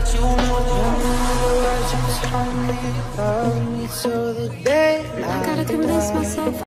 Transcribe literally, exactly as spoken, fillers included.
that you knew. I just only love me till the day I gotta convince myself.